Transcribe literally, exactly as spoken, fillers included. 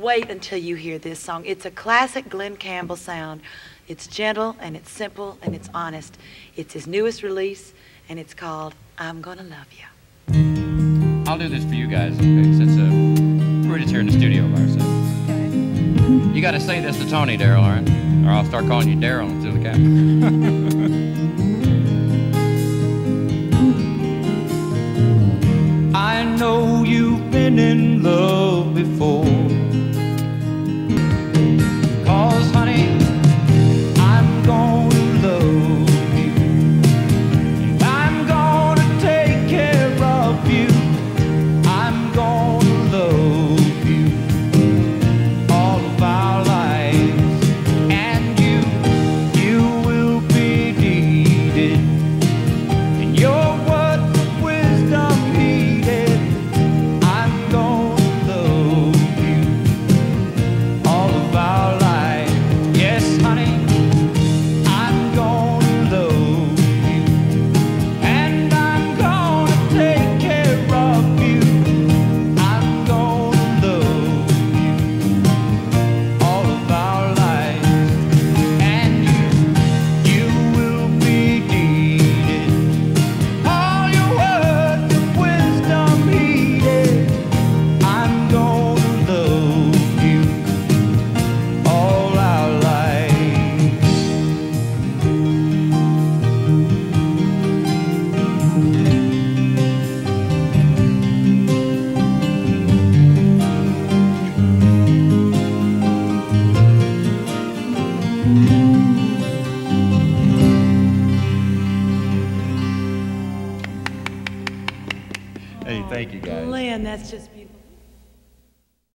Wait until you hear this song. It's a classic Glen Campbell sound. It's gentle, and it's simple, and it's honest. It's his newest release, and it's called I'm Gonna Love You. I'll do this for you guys, okay, since uh, we're just here in the studio by ourselves. Okay. You gotta say this to Tony, Daryl, all right? Or I'll start calling you Daryl until the captain. I know you've been in love before.